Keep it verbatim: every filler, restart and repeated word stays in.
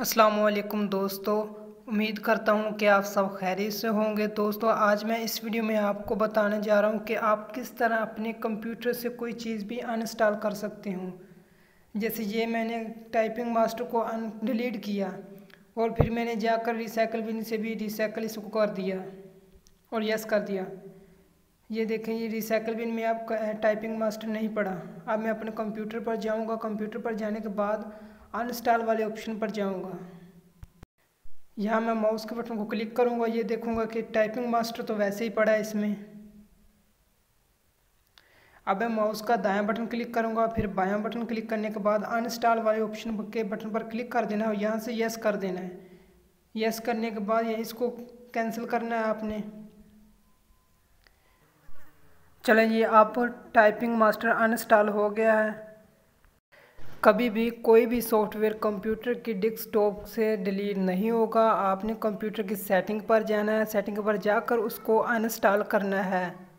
अस्सलामुअलैकुम दोस्तों, उम्मीद करता हूँ कि आप सब खैरियत से होंगे। दोस्तों आज मैं इस वीडियो में आपको बताने जा रहा हूँ कि आप किस तरह अपने कंप्यूटर से कोई चीज़ भी अनइंस्टॉल कर सकते हो। जैसे ये मैंने टाइपिंग मास्टर को अन डिलीट किया और फिर मैंने जाकर रिसाइकिल बिन से भी रिसाइकिल इसको कर दिया और यस कर दिया। ये देखें, ये रिसाइकिल बिन में अब टाइपिंग मास्टर नहीं पड़ा। अब मैं अपने कंप्यूटर पर जाऊंगा। कंप्यूटर पर जाने के बाद अनइंस्टॉल वाले ऑप्शन पर जाऊंगा। यहाँ मैं माउस के बटन को क्लिक करूंगा। ये देखूंगा कि टाइपिंग मास्टर तो वैसे ही पड़ा है इसमें। अब मैं माउस का दायां बटन क्लिक करूंगा, फिर बायां बटन क्लिक करने के बाद अनइंस्टॉल वाले ऑप्शन के बटन पर क्लिक कर देना है और यहाँ से यस कर देना है। यस करने के बाद इसको कैंसिल करना है आपने। चलें, ये आप टाइपिंग मास्टर अनइंस्टॉल हो गया है। कभी भी कोई भी सॉफ्टवेयर कंप्यूटर की डेस्कटॉप से डिलीट नहीं होगा। आपने कंप्यूटर की सेटिंग पर जाना है, सेटिंग पर जाकर उसको अनइंस्टॉल करना है।